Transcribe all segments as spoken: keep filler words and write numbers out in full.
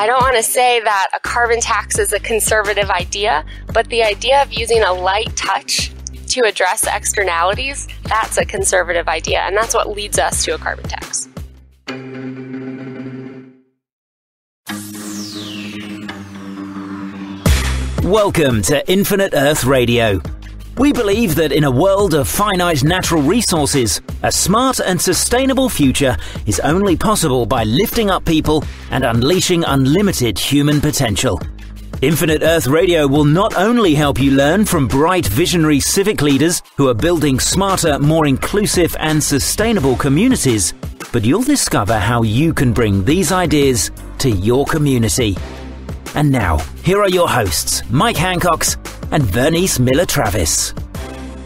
I don't want to say that a carbon tax is a conservative idea, but the idea of using a light touch to address externalities, that's a conservative idea, and that's what leads us to a carbon tax. Welcome to Infinite Earth Radio. We believe that in a world of finite natural resources, a smart and sustainable future is only possible by lifting up people and unleashing unlimited human potential. Infinite Earth Radio will not only help you learn from bright, visionary civic leaders who are building smarter, more inclusive and sustainable communities, but you'll discover how you can bring these ideas to your community. And now, here are your hosts, Mike Hancox and Vernice Miller-Travis.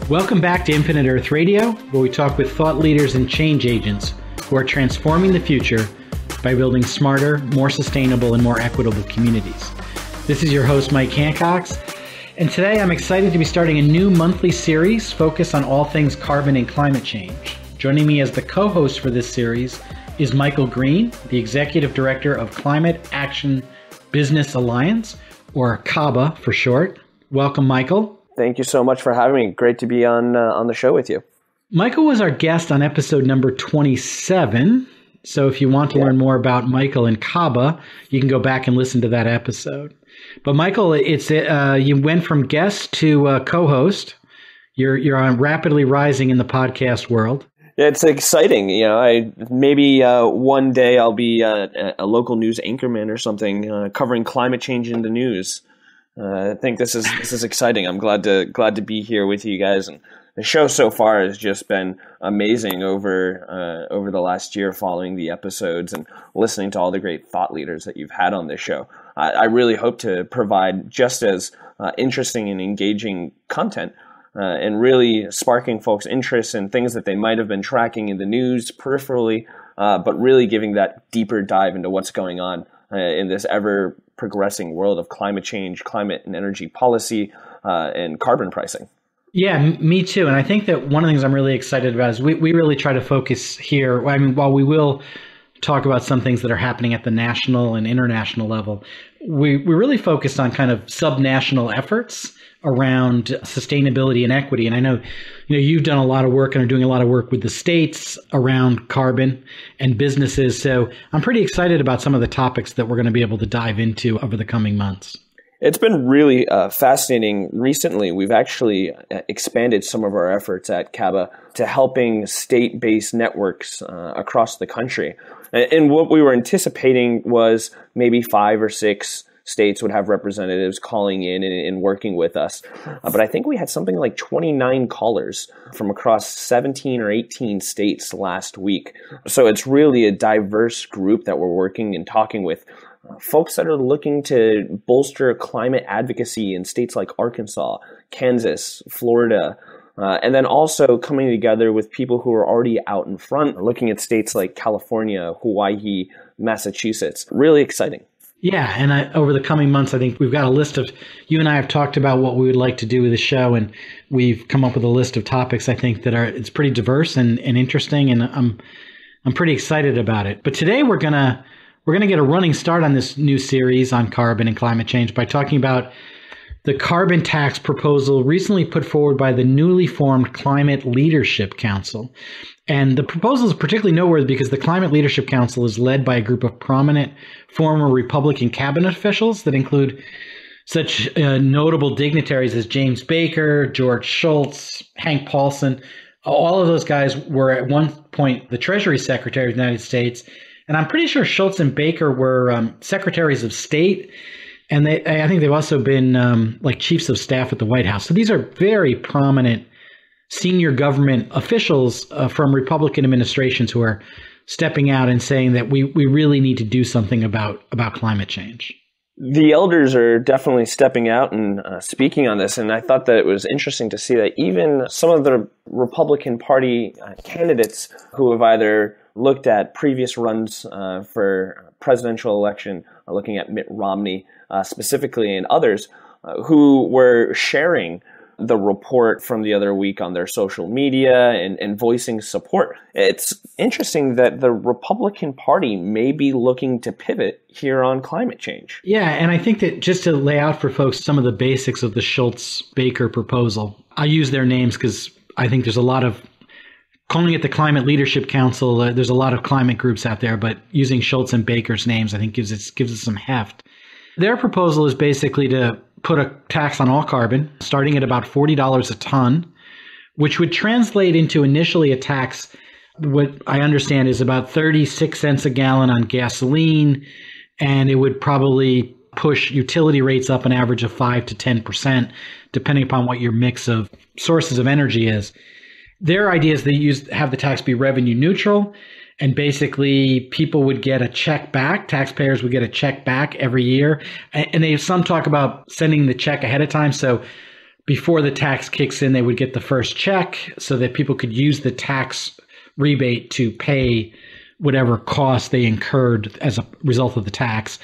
Welcome back to Infinite Earth Radio, where we talk with thought leaders and change agents who are transforming the future by building smarter, more sustainable, and more equitable communities. This is your host, Mike Hancox, and today I'm excited to be starting a new monthly series focused on all things carbon and climate change. Joining me as the co-host for this series is Michael Green, the Executive Director of Climate Action Business Alliance, or CABA for short. Welcome, Michael. Thank you so much for having me. Great to be on uh, on the show with you. Michael was our guest on episode number twenty-seven. So if you want to yeah. learn more about Michael and CABA, you can go back and listen to that episode. But Michael, it's uh, you went from guest to uh, co-host. You're you're on rapidly rising in the podcast world. It's exciting, you know. I maybe uh, one day I'll be a, a local news anchorman or something, uh, covering climate change in the news. Uh, I think this is this is exciting. I'm glad to glad to be here with you guys, and the show so far has just been amazing over uh, over the last year, following the episodes and listening to all the great thought leaders that you've had on this show. I, I really hope to provide just as uh, interesting and engaging content. Uh, and really sparking folks' interest in things that they might have been tracking in the news peripherally, uh, but really giving that deeper dive into what's going on uh, in this ever-progressing world of climate change, climate and energy policy, uh, and carbon pricing. Yeah, m- me too. And I think that one of the things I'm really excited about is we, we really try to focus here. I mean, while we will talk about some things that are happening at the national and international level, we, we really focused on kind of subnational efforts around sustainability and equity. And I know, you know, you've done a lot of work and are doing a lot of work with the states around carbon and businesses. So I'm pretty excited about some of the topics that we're going to be able to dive into over the coming months. It's been really uh, fascinating. Recently, we've actually expanded some of our efforts at CABA to helping state-based networks uh, across the country. And what we were anticipating was maybe five or six states would have representatives calling in and, and working with us. Uh, but I think we had something like twenty-nine callers from across seventeen or eighteen states last week. So it's really a diverse group that we're working and talking with. Uh, folks that are looking to bolster climate advocacy in states like Arkansas, Kansas, Florida, uh, and then also coming together with people who are already out in front, looking at states like California, Hawaii, Massachusetts. Really exciting. Yeah, and I, over the coming months, I think we've got a list of, you and I have talked about what we would like to do with the show, and we've come up with a list of topics, I think, that are, it's pretty diverse and, and interesting, and I'm I'm pretty excited about it. But today we're going to we're going to get a running start on this new series on carbon and climate change by talking about the carbon tax proposal recently put forward by the newly formed Climate Leadership Council. And the proposal is particularly noteworthy because the Climate Leadership Council is led by a group of prominent former Republican cabinet officials that include such uh, notable dignitaries as James Baker, George Shultz, Hank Paulson. All of those guys were at one point the Treasury Secretary of the United States. And I'm pretty sure Shultz and Baker were um, secretaries of state. And they, I think they've also been um, like chiefs of staff at the White House. So these are very prominent senior government officials uh, from Republican administrations who are stepping out and saying that we, we really need to do something about, about climate change. The elders are definitely stepping out and uh, speaking on this. And I thought that it was interesting to see that even some of the Republican Party uh, candidates who have either looked at previous runs uh, for presidential election, uh, looking at Mitt Romney uh, specifically and others uh, who were sharing the report from the other week on their social media and, and voicing support. It's interesting that the Republican Party may be looking to pivot here on climate change. Yeah, and I think that just to lay out for folks some of the basics of the Shultz-Baker proposal, I use their names because I think there's a lot of, calling it the Climate Leadership Council, uh, there's a lot of climate groups out there, but using Shultz and Baker's names, I think gives it, gives it some heft. Their proposal is basically to put a tax on all carbon, starting at about forty dollars a ton, which would translate into initially a tax, what I understand is about thirty-six cents a gallon on gasoline, and it would probably push utility rates up an average of five to ten percent, depending upon what your mix of sources of energy is. Their idea is they use have the tax be revenue neutral, and basically people would get a check back, taxpayers would get a check back every year. And they some talk about sending the check ahead of time. So before the tax kicks in, they would get the first check so that people could use the tax rebate to pay whatever cost they incurred as a result of the tax.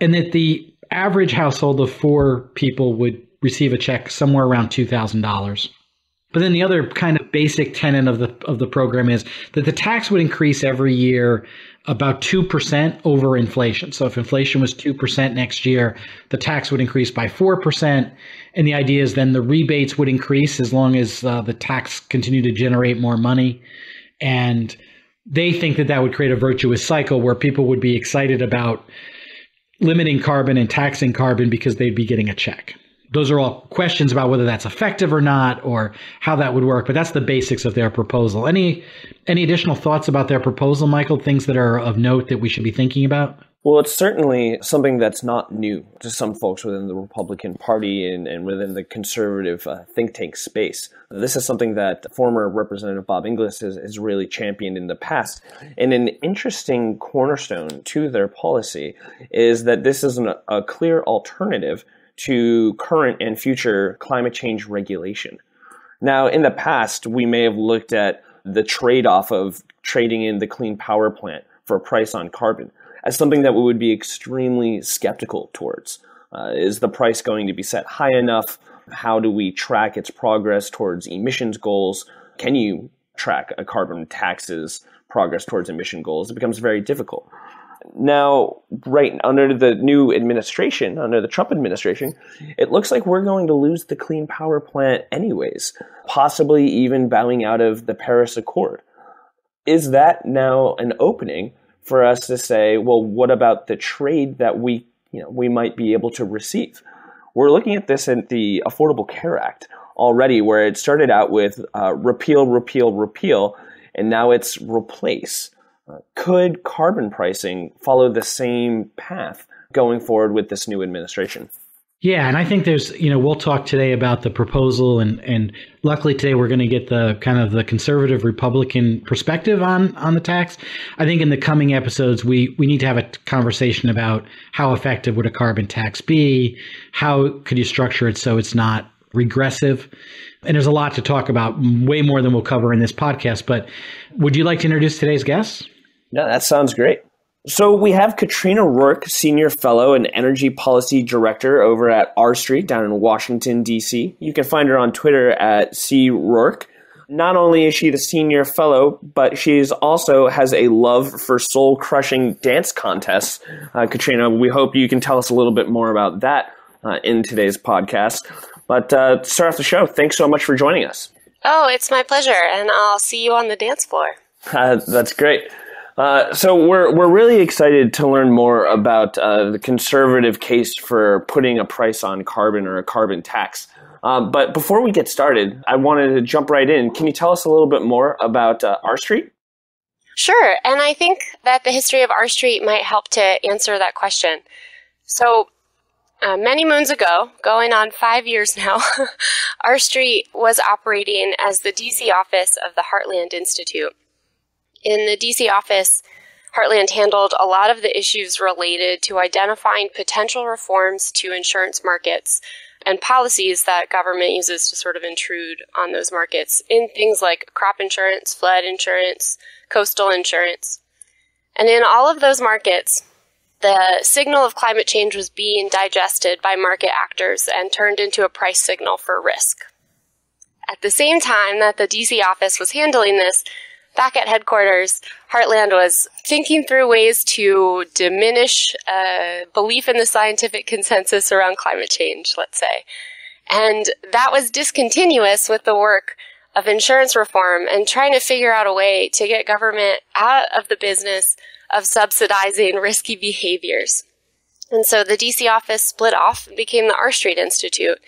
And that the average household of four people would receive a check somewhere around two thousand dollars. But then the other kind of basic tenet of the of the program is that the tax would increase every year about two percent over inflation. So if inflation was two percent next year, the tax would increase by four percent. And the idea is then the rebates would increase as long as uh, the tax continued to generate more money. And they think that that would create a virtuous cycle where people would be excited about limiting carbon and taxing carbon because they'd be getting a check. Those are all questions about whether that's effective or not or how that would work, but that's the basics of their proposal. Any any additional thoughts about their proposal, Michael? Things that are of note that we should be thinking about? Well, it's certainly something that's not new to some folks within the Republican Party and, and within the conservative uh, think tank space. This is something that former Representative Bob Inglis has, has really championed in the past. And an interesting cornerstone to their policy is that this is an, a clear alternative to current and future climate change regulation. Now, in the past, we may have looked at the trade-off of trading in the clean power plant for a price on carbon as something that we would be extremely skeptical towards. Uh, is the price going to be set high enough? How do we track its progress towards emissions goals? Can you track a carbon tax's progress towards emission goals? It becomes very difficult. Now, right under the new administration, under the Trump administration, it looks like we're going to lose the clean power plant anyways, possibly even bowing out of the Paris Accord. Is that now an opening for us to say, well, what about the trade that we, you know, we might be able to receive? We're looking at this in the Affordable Care Act already, where it started out with uh, repeal, repeal, repeal, and now it's replace. Could carbon pricing follow the same path going forward with this new administration? Yeah, and I think there's, you know, we'll talk today about the proposal, and, and luckily today we're going to get the kind of the conservative Republican perspective on on the tax. I think in the coming episodes, we, we need to have a conversation about how effective would a carbon tax be? How could you structure it so it's not regressive? And there's a lot to talk about, way more than we'll cover in this podcast. But would you like to introduce today's guest? No, that sounds great. So we have Catrina Rorke, Senior Fellow and Energy Policy Director over at R Street down in Washington, D C. You can find her on Twitter at C Rorke. Not only is she the Senior Fellow, but she also has a love for soul-crushing dance contests. Uh, Catrina, we hope you can tell us a little bit more about that uh, in today's podcast. But uh, to start off the show, thanks so much for joining us. Oh, it's my pleasure, and I'll see you on the dance floor. Uh, that's great. Uh, so we're we're really excited to learn more about uh, the conservative case for putting a price on carbon or a carbon tax. Um, but before we get started, I wanted to jump right in. Can you tell us a little bit more about uh, R Street? Sure, and I think that the history of R Street might help to answer that question. So uh, many moons ago, going on five years now, R Street was operating as the D C office of the Heartland Institute. In the D C office, Heartland handled a lot of the issues related to identifying potential reforms to insurance markets and policies that government uses to sort of intrude on those markets in things like crop insurance, flood insurance, coastal insurance. And in all of those markets, the signal of climate change was being digested by market actors and turned into a price signal for risk. at the same time that the D C office was handling this, back at headquarters, Heartland was thinking through ways to diminish uh, belief in the scientific consensus around climate change, let's say. And that was discontinuous with the work of insurance reform and trying to figure out a way to get government out of the business of subsidizing risky behaviors. And so the D C office split off and became the R Street Institute.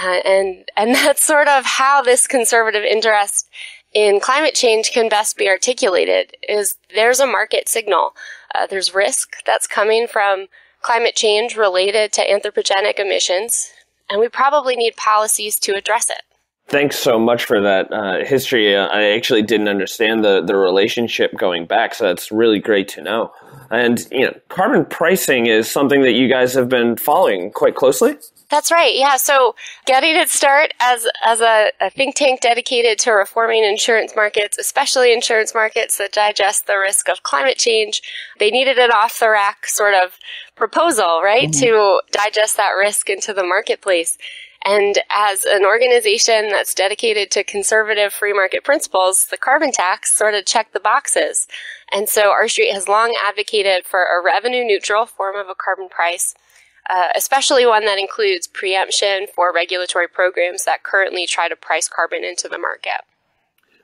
Uh, and, and that's sort of how this conservative interest in climate change can best be articulated, is there's a market signal. Uh, there's risk that's coming from climate change related to anthropogenic emissions, and we probably need policies to address it. Thanks so much for that uh, history. Uh, I actually didn't understand the, the relationship going back, so that's really great to know. And you know, carbon pricing is something that you guys have been following quite closely? That's right, yeah. So getting its start as, as a, a think tank dedicated to reforming insurance markets, especially insurance markets that digest the risk of climate change, they needed an off-the-rack sort of proposal, right, mm-hmm. to digest that risk into the marketplace. And as an organization that's dedicated to conservative free market principles, the carbon tax sort of checked the boxes. And so R Street has long advocated for a revenue neutral form of a carbon price, uh, especially one that includes preemption for regulatory programs that currently try to price carbon into the market.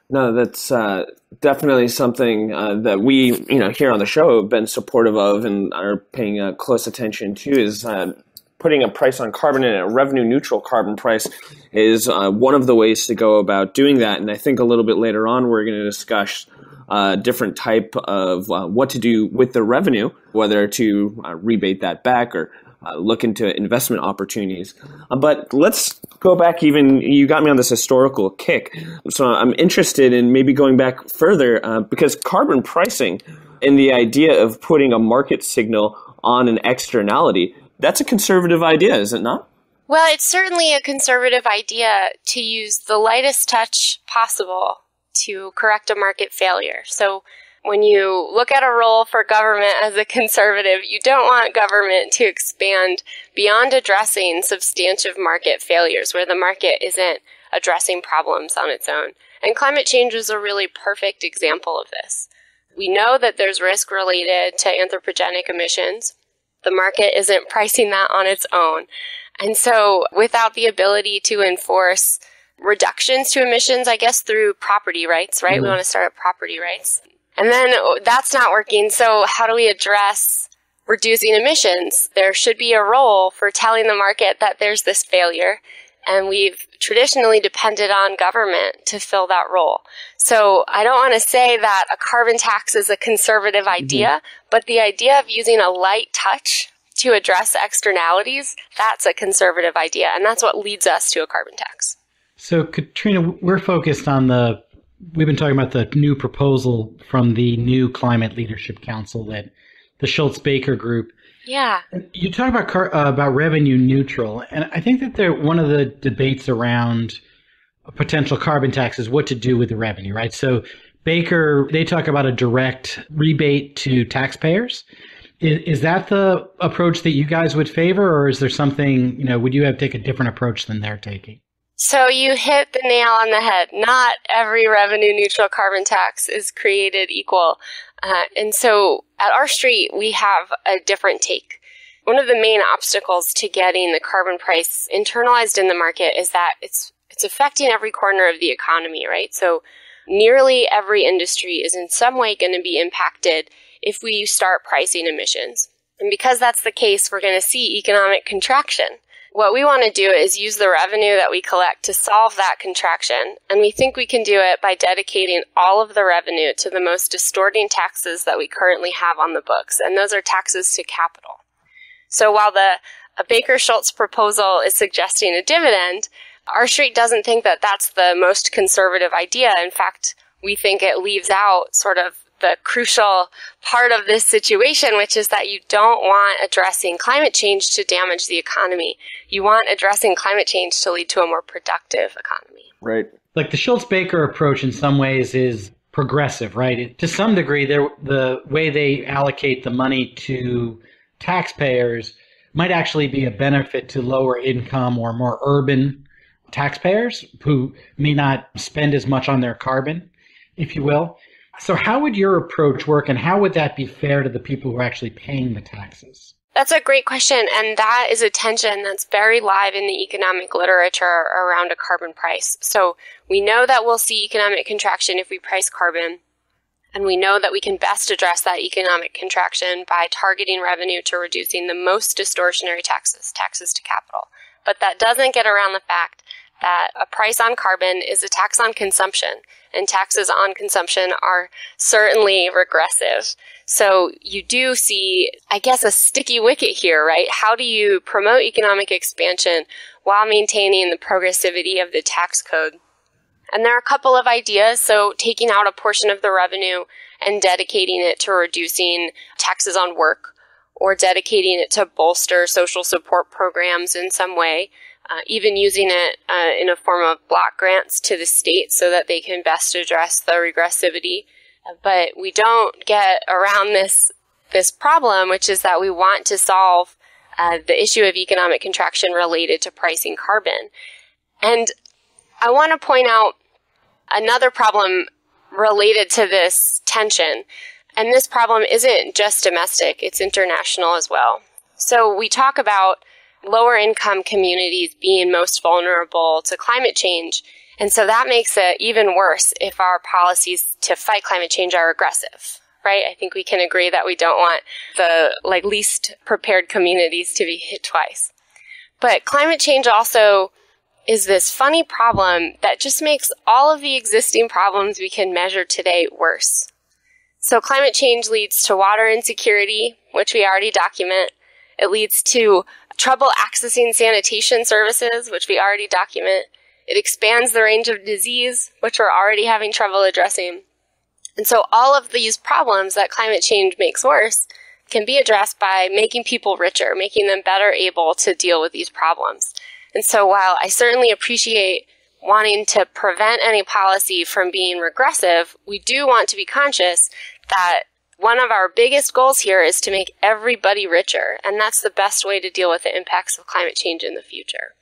No, that's uh, definitely something uh, that we, you know, here on the show have been supportive of and are paying uh, close attention to is uh, putting a price on carbon, and a revenue-neutral carbon price is uh, one of the ways to go about doing that. And I think a little bit later on, we're going to discuss a uh, different type of uh, what to do with the revenue, whether to uh, rebate that back or uh, look into investment opportunities. Uh, but let's go back even, you got me on this historical kick. So I'm interested in maybe going back further uh, because carbon pricing and the idea of putting a market signal on an externality, that's a conservative idea, is it not? Well, it's certainly a conservative idea to use the lightest touch possible to correct a market failure. So when you look at a role for government as a conservative, you don't want government to expand beyond addressing substantive market failures where the market isn't addressing problems on its own. And climate change is a really perfect example of this. We know that there's risk related to anthropogenic emissions. The market isn't pricing that on its own. And so without the ability to enforce reductions to emissions, I guess, through property rights, right? Mm-hmm. We want to start at property rights. And then that's not working. So how do we address reducing emissions? There should be a role for telling the market that there's this failure. And we've traditionally depended on government to fill that role. So I don't want to say that a carbon tax is a conservative idea, mm-hmm. but the idea of using a light touch to address externalities, that's a conservative idea. And that's what leads us to a carbon tax. So, Catrina, we're focused on the, we've been talking about the new proposal from the new Climate Leadership Council that the Shultz-Baker group. Yeah. You talk about car, uh, about revenue neutral, and I think that they're, one of the debates around a potential carbon tax is what to do with the revenue, right? So Baker, they talk about a direct rebate to taxpayers. Is, is that the approach that you guys would favor, or is there something, you know, would you have to take a different approach than they're taking? So you hit the nail on the head. Not every revenue neutral carbon tax is created equal. Uh, and so at R Street, we have a different take. One of the main obstacles to getting the carbon price internalized in the market is that it's it's affecting every corner of the economy, right? So nearly every industry is in some way going to be impacted if we start pricing emissions. And because that's the case, we're going to see economic contraction. What we want to do is use the revenue that we collect to solve that contraction, and we think we can do it by dedicating all of the revenue to the most distorting taxes that we currently have on the books, and those are taxes to capital. So while the Baker-Shultz proposal is suggesting a dividend, R Street doesn't think that that's the most conservative idea. In fact, we think it leaves out sort of the crucial part of this situation, which is that you don't want addressing climate change to damage the economy. You want addressing climate change to lead to a more productive economy. Right. Like the Shultz-Baker approach in some ways is progressive, right? It, to some degree, the way they allocate the money to taxpayers might actually be a benefit to lower income or more urban taxpayers who may not spend as much on their carbon, if you will. So how would your approach work, and how would that be fair to the people who are actually paying the taxes? That's a great question, and that is a tension that's very live in the economic literature around a carbon price. So we know that we'll see economic contraction if we price carbon, and we know that we can best address that economic contraction by targeting revenue to reducing the most distortionary taxes, taxes to capital. But that doesn't get around the fact that a price on carbon is a tax on consumption, and taxes on consumption are certainly regressive. So you do see, I guess, a sticky wicket here, right? How do you promote economic expansion while maintaining the progressivity of the tax code? And there are a couple of ideas. So taking out a portion of the revenue and dedicating it to reducing taxes on work, or dedicating it to bolster social support programs in some way. Uh, even using it uh, in a form of block grants to the state so that they can best address the regressivity. But we don't get around this this problem, which is that we want to solve uh, the issue of economic contraction related to pricing carbon. And I want to point out another problem related to this tension. And this problem isn't just domestic, it's international as well. So we talk about lower income communities being most vulnerable to climate change. And so that makes it even worse if our policies to fight climate change are aggressive, right? I think we can agree that we don't want the like least prepared communities to be hit twice. But climate change also is this funny problem that just makes all of the existing problems we can measure today worse. So climate change leads to water insecurity, which we already document. It leads to trouble accessing sanitation services, which we already document. It expands the range of disease, which we're already having trouble addressing. And so all of these problems that climate change makes worse can be addressed by making people richer, making them better able to deal with these problems. And so while I certainly appreciate wanting to prevent any policy from being regressive, we do want to be conscious that one of our biggest goals here is to make everybody richer, and that's the best way to deal with the impacts of climate change in the future.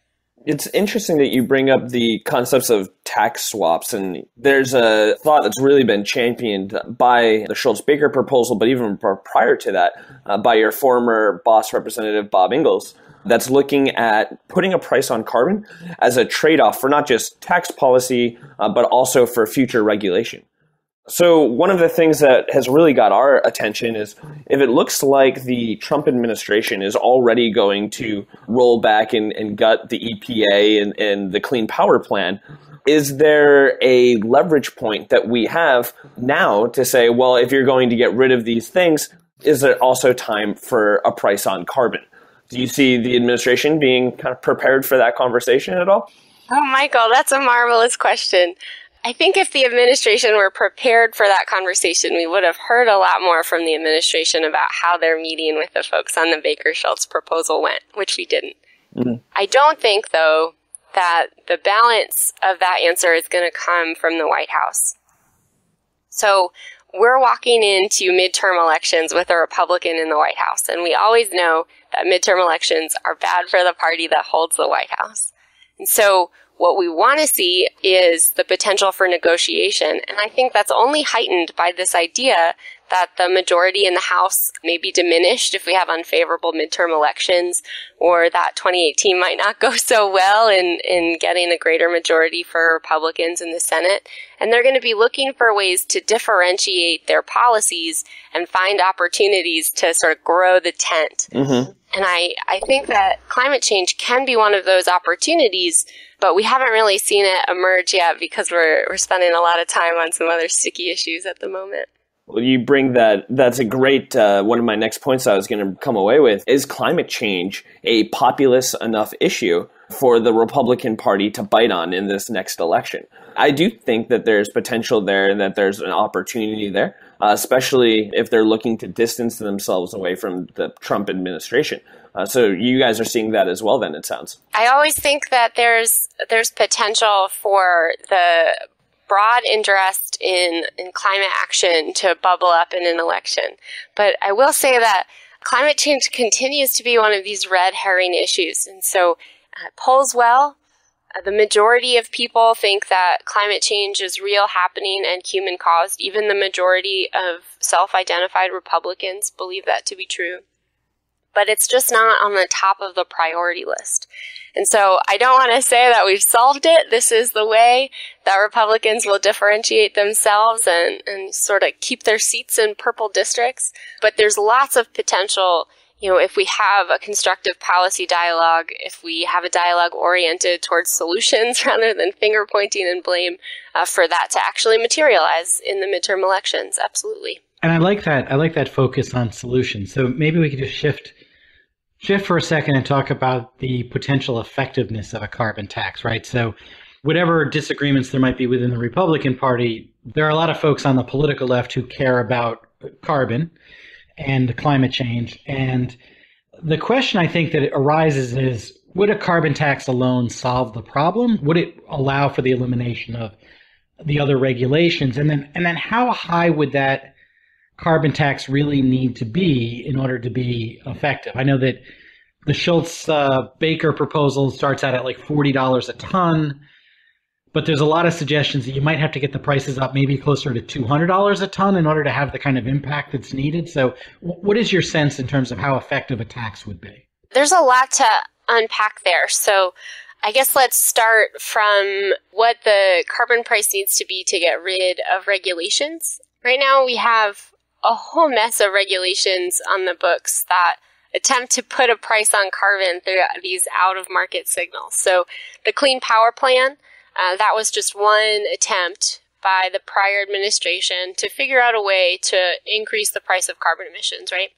It's interesting that you bring up the concepts of tax swaps, and there's a thought that's really been championed by the Shultz-Baker proposal, but even prior to that, uh, by your former boss, Representative Bob Inglis, that's looking at putting a price on carbon as a trade-off for not just tax policy, uh, but also for future regulation. So one of the things that has really got our attention is if it looks like the Trump administration is already going to roll back and, and gut the E P A and, and the Clean Power Plan, is there a leverage point that we have now to say, well, if you're going to get rid of these things, is it also time for a price on carbon? Do you see the administration being kind of prepared for that conversation at all? Oh, Michael, that's a marvelous question. I think if the administration were prepared for that conversation, we would have heard a lot more from the administration about how their meeting with the folks on the Baker-Shultz proposal went, which we didn't. Mm-hmm. I don't think, though, that the balance of that answer is going to come from the White House. So we're walking into midterm elections with a Republican in the White House, and we always know that midterm elections are bad for the party that holds the White House. And so what we want to see is the potential for negotiation, and I think that's only heightened by this idea that the majority in the House may be diminished if we have unfavorable midterm elections, or that twenty eighteen might not go so well in, in getting a greater majority for Republicans in the Senate. And they're going to be looking for ways to differentiate their policies and find opportunities to sort of grow the tent. Mm-hmm. And I, I think that climate change can be one of those opportunities, but we haven't really seen it emerge yet because we're, we're spending a lot of time on some other sticky issues at the moment. Well, you bring that. That's a great uh, one of my next points I was going to come away with. Is climate change a populous enough issue for the Republican Party to bite on in this next election? I do think that there's potential there and that there's an opportunity there, uh, especially if they're looking to distance themselves away from the Trump administration. Uh, so you guys are seeing that as well then, it sounds. I always think that there's there's potential for the broad interest in, in climate action to bubble up in an election. But I will say that climate change continues to be one of these red herring issues. And so uh, polls well, The majority of people think that climate change is real, happening, and human-caused. Even the majority of self-identified Republicans believe that to be true. But it's just not on the top of the priority list. And so I don't want to say that we've solved it. This is the way that Republicans will differentiate themselves and, and sort of keep their seats in purple districts. But there's lots of potential, you know, if we have a constructive policy dialogue, if we have a dialogue oriented towards solutions rather than finger pointing and blame, uh, for that to actually materialize in the midterm elections. Absolutely. And I like that. I like that focus on solutions. So maybe we could just shift shift for a second and talk about the potential effectiveness of a carbon tax, right? So whatever disagreements there might be within the Republican Party, there are a lot of folks on the political left who care about carbon and climate change. And the question I think that arises is, would a carbon tax alone solve the problem? Would it allow for the elimination of the other regulations? And then, and then how high would that carbon tax really need to be in order to be effective? I know that the Shultz-Baker uh, proposal starts out at like forty dollars a ton, but there's a lot of suggestions that you might have to get the prices up maybe closer to two hundred dollars a ton in order to have the kind of impact that's needed. So w- what is your sense in terms of how effective a tax would be? There's a lot to unpack there. So I guess let's start from what the carbon price needs to be to get rid of regulations. Right now we have a whole mess of regulations on the books that attempt to put a price on carbon through these out-of-market signals. So the Clean Power Plan, uh, that was just one attempt by the prior administration to figure out a way to increase the price of carbon emissions, right?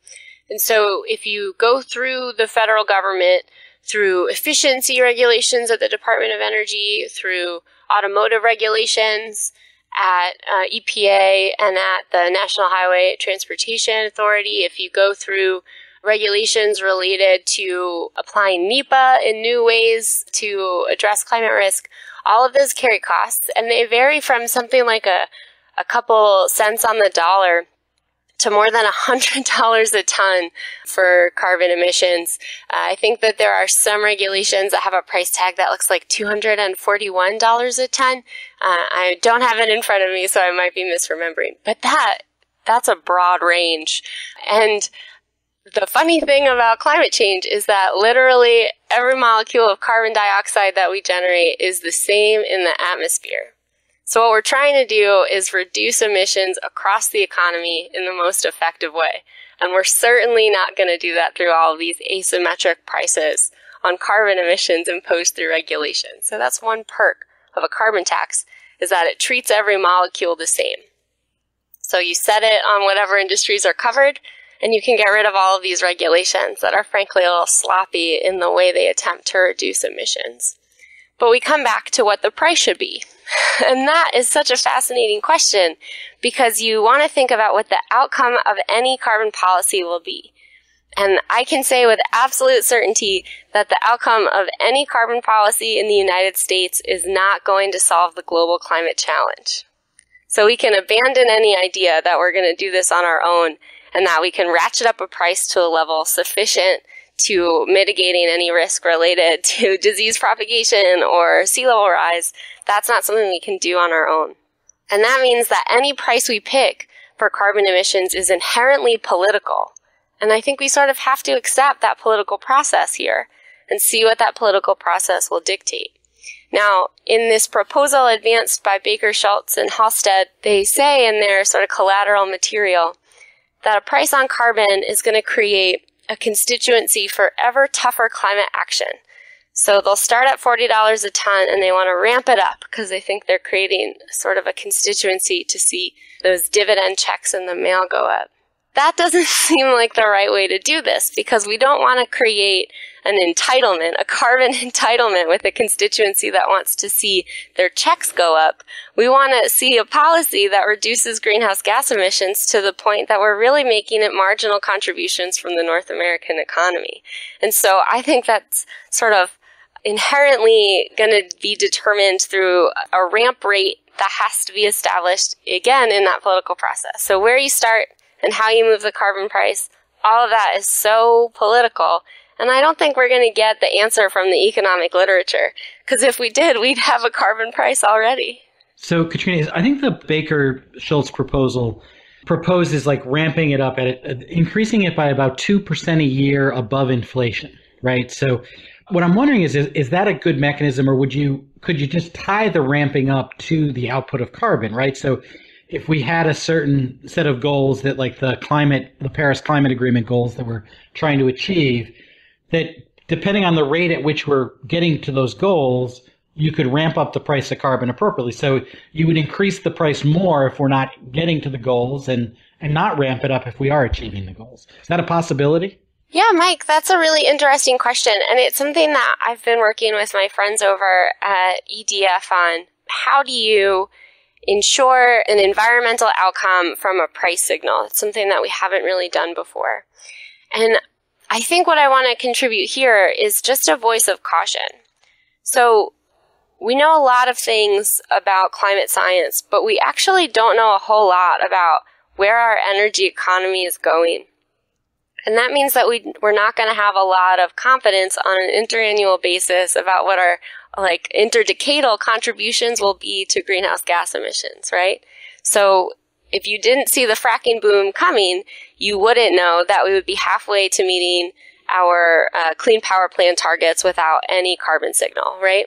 And so if you go through the federal government, through efficiency regulations at the Department of Energy, through automotive regulations, at uh, E P A and at the National Highway Transportation Authority, if you go through regulations related to applying NEPA in new ways to address climate risk, all of those carry costs, and they vary from something like a, a couple cents on the dollar to more than one hundred dollars a ton for carbon emissions. Uh, I think that there are some regulations that have a price tag that looks like two hundred forty-one dollars a ton. Uh, I don't have it in front of me, so I might be misremembering. But that that's a broad range. And the funny thing about climate change is that literally every molecule of carbon dioxide that we generate is the same in the atmosphere. So what we're trying to do is reduce emissions across the economy in the most effective way. And we're certainly not going to do that through all of these asymmetric prices on carbon emissions imposed through regulation. So that's one perk of a carbon tax, is that it treats every molecule the same. So you set it on whatever industries are covered, and you can get rid of all of these regulations that are frankly a little sloppy in the way they attempt to reduce emissions. But we come back to what the price should be. And that is such a fascinating question, because you want to think about what the outcome of any carbon policy will be. And I can say with absolute certainty that the outcome of any carbon policy in the United States is not going to solve the global climate challenge. So we can abandon any idea that we're going to do this on our own and that we can ratchet up a price to a level sufficient to mitigating any risk related to disease propagation or sea level rise. That's not something we can do on our own. And that means that any price we pick for carbon emissions is inherently political. And I think we sort of have to accept that political process here and see what that political process will dictate. Now, in this proposal advanced by Baker, Shultz, and Halstead, they say in their sort of collateral material that a price on carbon is going to create a constituency for ever tougher climate action. So they'll start at forty dollars a ton and they want to ramp it up because they think they're creating sort of a constituency to see those dividend checks in the mail go up. That doesn't seem like the right way to do this, because we don't want to create an entitlement, a carbon entitlement with a constituency that wants to see their checks go up. We want to see a policy that reduces greenhouse gas emissions to the point that we're really making it marginal contributions from the North American economy. And so I think that's sort of inherently going to be determined through a ramp rate that has to be established, again, in that political process. So where you start and how you move the carbon price, all of that is so political, And I don't think we're going to get the answer from the economic literature, because if we did, we'd have a carbon price already. So, Catrina, I think the Baker-Shultz proposal proposes like ramping it up, at it, increasing it by about two percent a year above inflation, right? So what I'm wondering is, is, is that a good mechanism, or would you could you just tie the ramping up to the output of carbon, right? So if we had a certain set of goals that like the climate, the Paris Climate Agreement goals that we're trying to achieve, that depending on the rate at which we're getting to those goals, you could ramp up the price of carbon appropriately. So you would increase the price more if we're not getting to the goals, and, and not ramp it up if we are achieving the goals. Is that a possibility? Yeah, Mike, that's a really interesting question. And it's something that I've been working with my friends over at E D F on. How do you ensure an environmental outcome from a price signal? It's something that we haven't really done before. And I think what I want to contribute here is just a voice of caution. So we know a lot of things about climate science, but we actually don't know a whole lot about where our energy economy is going. And that means that we, we're not going to have a lot of confidence on an interannual basis about what our like interdecadal contributions will be to greenhouse gas emissions, right? So if you didn't see the fracking boom coming, you wouldn't know that we would be halfway to meeting our uh, clean power plan targets without any carbon signal, right?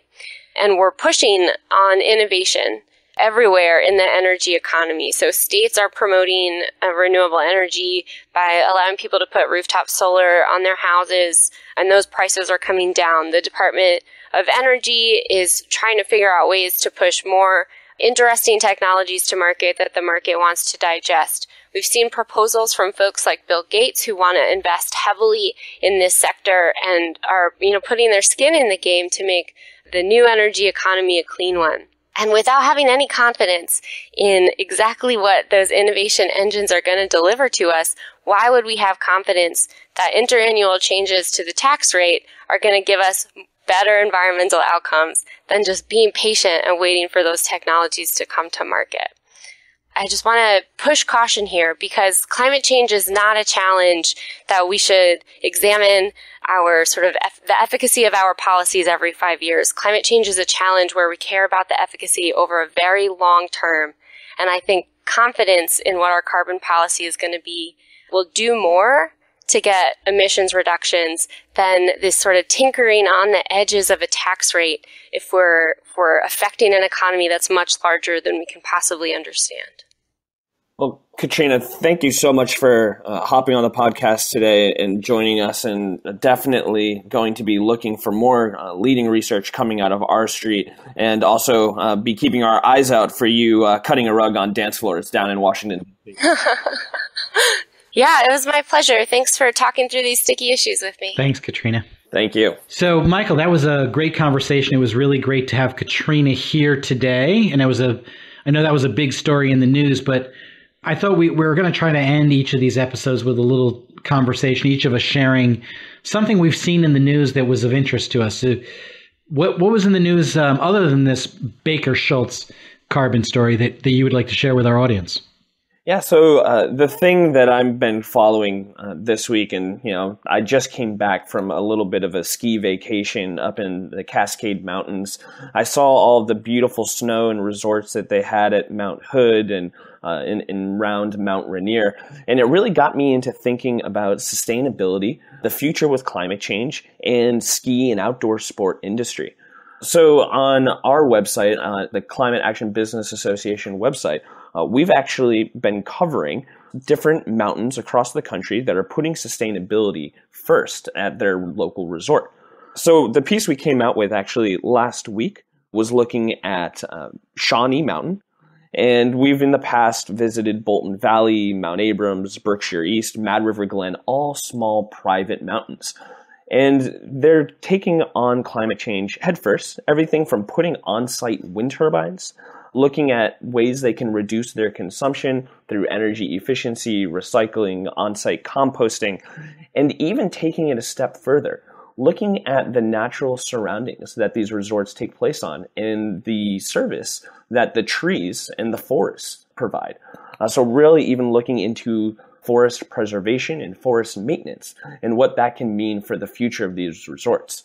And we're pushing on innovation everywhere in the energy economy. So states are promoting uh, renewable energy by allowing people to put rooftop solar on their houses, and those prices are coming down. The Department of Energy is trying to figure out ways to push more interesting technologies to market that the market wants to digest. We've seen proposals from folks like Bill Gates who want to invest heavily in this sector and are, you know, putting their skin in the game to make the new energy economy a clean one. And without having any confidence in exactly what those innovation engines are going to deliver to us, why would we have confidence that interannual changes to the tax rate are going to give us better environmental outcomes than just being patient and waiting for those technologies to come to market? I just want to push caution here, because climate change is not a challenge that we should examine our sort of eff- the efficacy of our policies every five years. Climate change is a challenge where we care about the efficacy over a very long term. And I think confidence in what our carbon policy is going to be will do more to get emissions reductions than this sort of tinkering on the edges of a tax rate if we're, if we're affecting an economy that's much larger than we can possibly understand. Well, Catrina, thank you so much for uh, hopping on the podcast today and joining us, and definitely going to be looking for more uh, leading research coming out of R Street, and also uh, be keeping our eyes out for you uh, cutting a rug on dance floors down in Washington. Yeah, it was my pleasure. Thanks for talking through these sticky issues with me. Thanks, Catrina. Thank you. So, Michael, that was a great conversation. It was really great to have Catrina here today. And it was a, I know that was a big story in the news, but I thought we, we were going to try to end each of these episodes with a little conversation, each of us sharing something we've seen in the news that was of interest to us. So what, what was in the news um, other than this Baker-Shultz carbon story that, that you would like to share with our audience? Yeah, so uh, the thing that I've been following uh, this week, and you know, I just came back from a little bit of a ski vacation up in the Cascade Mountains. I saw all of the beautiful snow and resorts that they had at Mount Hood and uh, in, in round Mount Rainier, and it really got me into thinking about sustainability, the future with climate change, and ski and outdoor sport industry. So on our website, uh, the Climate Action Business Association website, Uh, we've actually been covering different mountains across the country that are putting sustainability first at their local resort. So the piece we came out with actually last week was looking at uh, Shawnee Mountain. And we've in the past visited Bolton Valley, Mount Abrams, Berkshire East, Mad River Glen, all small private mountains. And they're taking on climate change headfirst, everything from putting on-site wind turbines, looking at ways they can reduce their consumption through energy efficiency, recycling, on-site composting, and even taking it a step further, looking at the natural surroundings that these resorts take place on and the service that the trees and the forests provide. Uh, so really even looking into forest preservation and forest maintenance, and what that can mean for the future of these resorts.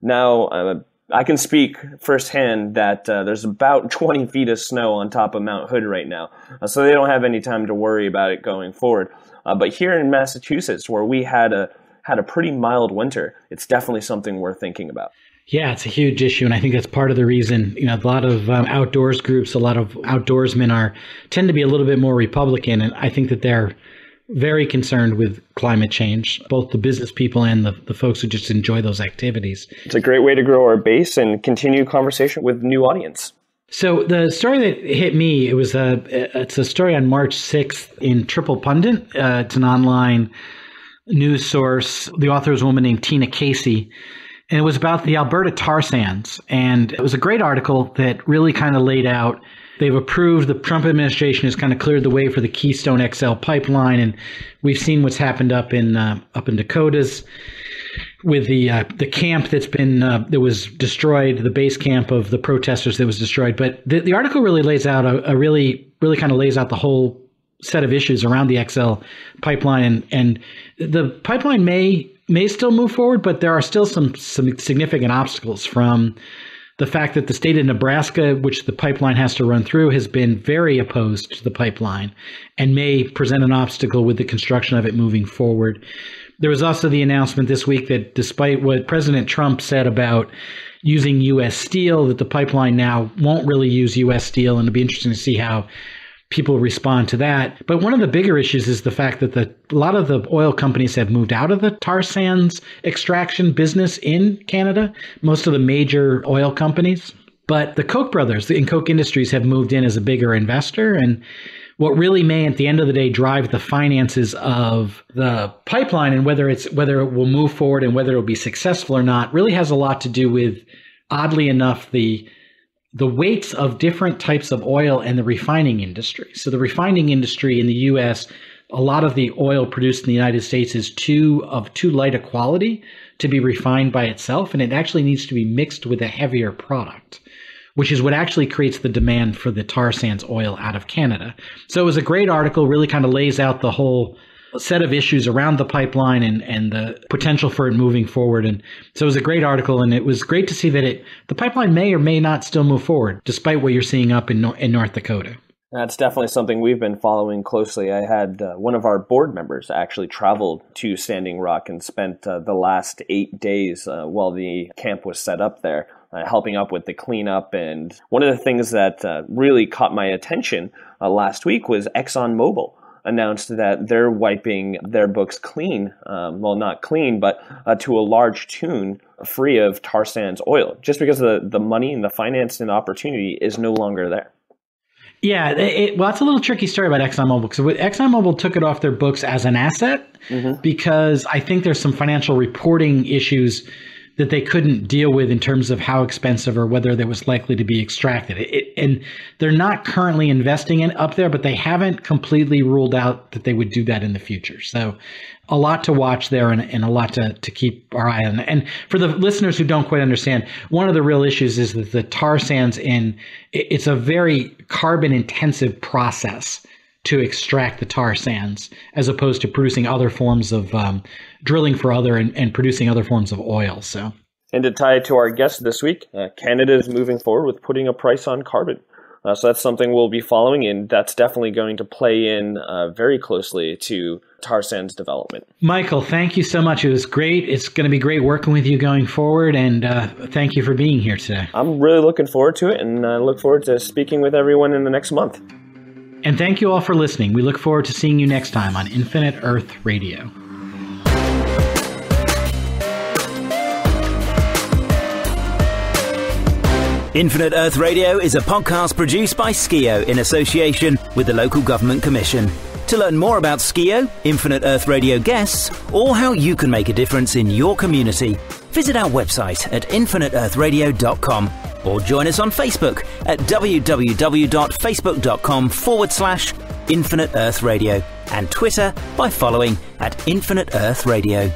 Now, uh, I can speak firsthand that uh, there's about twenty feet of snow on top of Mount Hood right now, uh, so they don't have any time to worry about it going forward. Uh, but here in Massachusetts, where we had a had a pretty mild winter, it's definitely something worth thinking about. Yeah, it's a huge issue, and I think that's part of the reason, you know, a lot of um, outdoors groups, a lot of outdoorsmen are tend to be a little bit more Republican, and I think that they're very concerned with climate change, both the business people and the, the folks who just enjoy those activities. It's a great way to grow our base and continue conversation with new audience. So the story that hit me, it was a it's a story on March sixth in Triple Pundit. Uh, it's an online news source. The author is a woman named Tina Casey. And it was about the Alberta tar sands. And it was a great article that really kind of laid out, they've approved, the Trump administration has kind of cleared the way for the Keystone X L pipeline. And we've seen what's happened up in uh, up in Dakotas with the uh, the camp that's been, uh, that was destroyed, the base camp of the protesters that was destroyed. But the, the article really lays out a, a really, really kind of lays out the whole set of issues around the X L pipeline. And, and the pipeline may... may still move forward, but there are still some, some significant obstacles, from the fact that the state of Nebraska, which the pipeline has to run through, has been very opposed to the pipeline and may present an obstacle with the construction of it moving forward. There was also the announcement this week that despite what President Trump said about using U S steel, that the pipeline now won't really use U S steel, and it'll be interesting to see how people respond to that. But one of the bigger issues is the fact that the, a lot of the oil companies have moved out of the tar sands extraction business in Canada, most of the major oil companies. But the Koch brothers in Koch Industries have moved in as a bigger investor. And what really may, at the end of the day, drive the finances of the pipeline and whether it's whether it will move forward and whether it will be successful or not really has a lot to do with, oddly enough, the the weights of different types of oil and the refining industry. So the refining industry in the U S, a lot of the oil produced in the United States is too of too light a quality to be refined by itself, and it actually needs to be mixed with a heavier product, which is what actually creates the demand for the tar sands oil out of Canada. So it was a great article, really kind of lays out the whole set of issues around the pipeline and, and the potential for it moving forward. And so it was a great article, and it was great to see that it the pipeline may or may not still move forward, despite what you're seeing up in, in North Dakota. That's definitely something we've been following closely. I had uh, one of our board members actually traveled to Standing Rock and spent uh, the last eight days uh, while the camp was set up there, uh, helping up with the cleanup. And one of the things that uh, really caught my attention uh, last week was ExxonMobil announced that they're wiping their books clean, um, well, not clean, but uh, to a large tune, free of tar sands oil, just because the, the money and the finance and opportunity is no longer there. Yeah, it, well, that's a little tricky story about ExxonMobil. So ExxonMobil took it off their books as an asset mm-hmm. because I think there's some financial reporting issues that they couldn't deal with in terms of how expensive or whether there was likely to be extracted. It, it, and they're not currently investing in up there, but they haven't completely ruled out that they would do that in the future. So a lot to watch there and, and a lot to, to keep our eye on. And for the listeners who don't quite understand, one of the real issues is that the tar sands in, it's a very carbon intensive process to extract the tar sands, as opposed to producing other forms of um, drilling for other and, and producing other forms of oil. So, and to tie to our guest this week, uh, Canada is moving forward with putting a price on carbon. Uh, so that's something we'll be following, and that's definitely going to play in uh, very closely to tar sands development. Michael, thank you so much. It was great. It's going to be great working with you going forward, and uh, thank you for being here today. I'm really looking forward to it, and I look forward to speaking with everyone in the next month. And thank you all for listening. We look forward to seeing you next time on Infinite Earth Radio. Infinite Earth Radio is a podcast produced by Skio in association with the Local Government Commission. To learn more about Skio, Infinite Earth Radio guests, or how you can make a difference in your community, visit our website at infinite earth radio dot com. Or join us on Facebook at www.facebook.com forward slash Infinite Earth Radio and Twitter by following at Infinite Earth Radio.